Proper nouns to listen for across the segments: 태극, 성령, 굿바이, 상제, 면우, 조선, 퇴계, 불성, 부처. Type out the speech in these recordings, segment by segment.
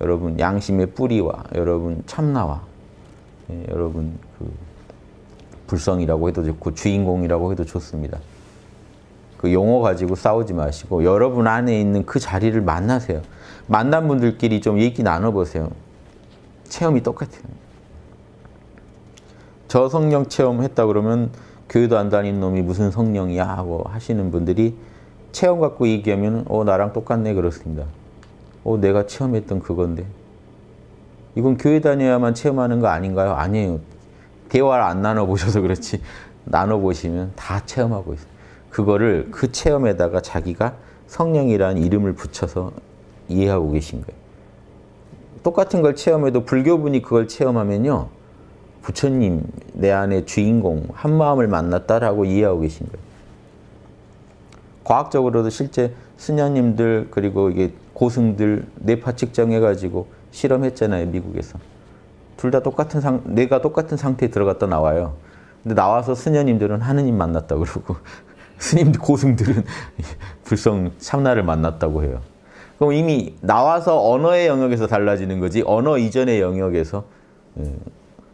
여러분 양심의 뿌리와 여러분 참나와 여러분 그 불성이라고 해도 좋고 주인공이라고 해도 좋습니다. 그 용어 가지고 싸우지 마시고 여러분 안에 있는 그 자리를 만나세요. 만난 분들끼리 좀 얘기 나눠보세요. 체험이 똑같아요. 저 성령 체험했다 그러면 교회도 안 다니는 놈이 무슨 성령이야 하고 하시는 분들이 체험 갖고 얘기하면 나랑 똑같네 그렇습니다. 내가 체험했던 그건데. 이건 교회 다녀야만 체험하는 거 아닌가요? 아니에요. 대화를 안 나눠보셔서 그렇지. 나눠보시면 다 체험하고 있어요. 그거를 그 체험에다가 자기가 성령이라는 이름을 붙여서 이해하고 계신 거예요. 똑같은 걸 체험해도 불교분이 그걸 체험하면요. 부처님, 내 안의 주인공, 한마음을 만났다라고 이해하고 계신 거예요. 과학적으로도 실제 스녀님들 그리고 이게 고승들 뇌파 측정해가지고 실험했잖아요. 미국에서. 둘 다 똑같은 뇌가 똑같은 상태에 들어갔다 나와요. 근데 나와서 스녀님들은 하느님 만났다 그러고 스님들 고승들은 불성 참나를 만났다고 해요. 그럼 이미 나와서 언어의 영역에서 달라지는 거지 언어 이전의 영역에서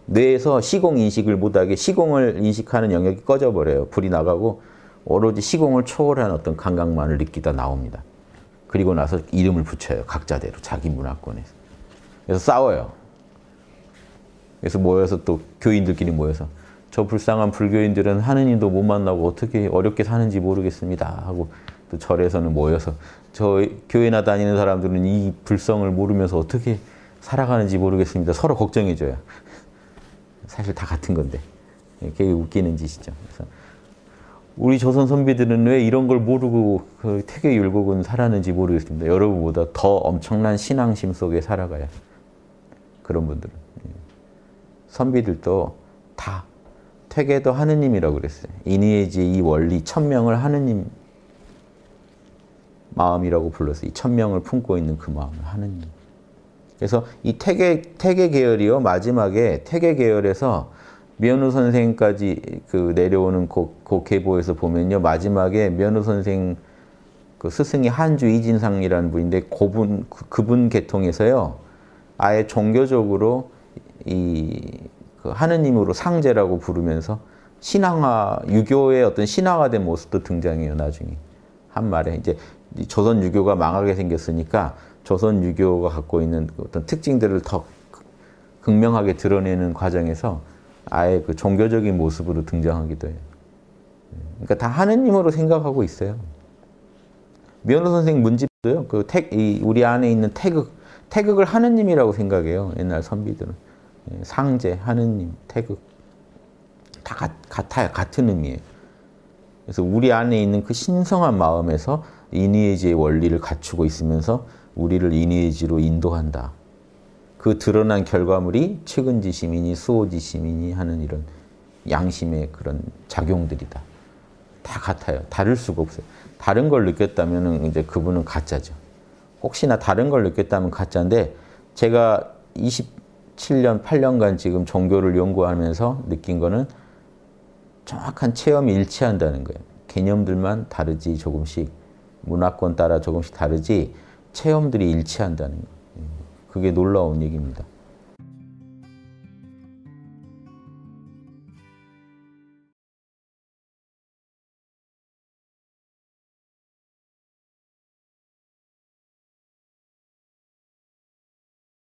뇌에서 시공 인식을 못하게 시공을 인식하는 영역이 꺼져버려요. 불이 나가고 오로지 시공을 초월한 어떤 감각만을 느끼다 나옵니다. 그리고 나서 이름을 붙여요. 각자대로 자기 문화권에서. 그래서 싸워요. 그래서 모여서 또 교인들끼리 모여서 저 불쌍한 불교인들은 하느님도 못 만나고 어떻게 어렵게 사는지 모르겠습니다 하고 또 절에서는 모여서 저 교회나 다니는 사람들은 이 불성을 모르면서 어떻게 살아가는지 모르겠습니다. 서로 걱정해줘요. 사실 다 같은 건데 이렇게 웃기는 짓이죠. 그래서 우리 조선 선비들은 왜 이런 걸 모르고 그 퇴계 율곡은 살았는지 모르겠습니다. 여러분보다 더 엄청난 신앙심 속에 살아가야 그런 분들은 선비들도 다 퇴계도 하느님이라고 그랬어요. 이니에지의 이 원리 천명을 하느님 마음이라고 불렀어요. 이 천명을 품고 있는 그 마음을 하느님. 그래서 이 퇴계 계열이요 마지막에 퇴계 계열에서 면우 선생까지 그 내려오는 그 계보에서 보면요 마지막에 면우 선생 그 스승이 한주 이진상이라는 분인데 그분 계통에서요 아예 종교적으로 그 하느님으로 상제라고 부르면서 신앙화, 유교의 어떤 신앙화된 모습도 등장해요, 나중에. 한 말에. 이제 조선 유교가 망하게 생겼으니까 조선 유교가 갖고 있는 어떤 특징들을 더 극명하게 드러내는 과정에서 아예 그 종교적인 모습으로 등장하기도 해요. 그러니까 다 하느님으로 생각하고 있어요. 면우 선생 문집도요, 우리 안에 있는 태극을 하느님이라고 생각해요, 옛날 선비들은. 상제, 하느님, 태극 다 같아요. 같은 의미예요. 그래서 우리 안에 있는 그 신성한 마음에서 이니에지의 원리를 갖추고 있으면서 우리를 이니에지로 인도한다. 그 드러난 결과물이 측은지심이니 수호지심이니 하는 이런 양심의 그런 작용들이다. 다 같아요. 다를 수가 없어요. 다른 걸 느꼈다면 이제 그분은 가짜죠. 혹시나 다른 걸 느꼈다면 가짜인데 제가 7년, 8년간 지금 종교를 연구하면서 느낀 거는 정확한 체험이 일치한다는 거예요. 개념들만 다르지 조금씩, 문화권 따라 조금씩 다르지 체험들이 일치한다는 거예요. 그게 놀라운 얘기입니다.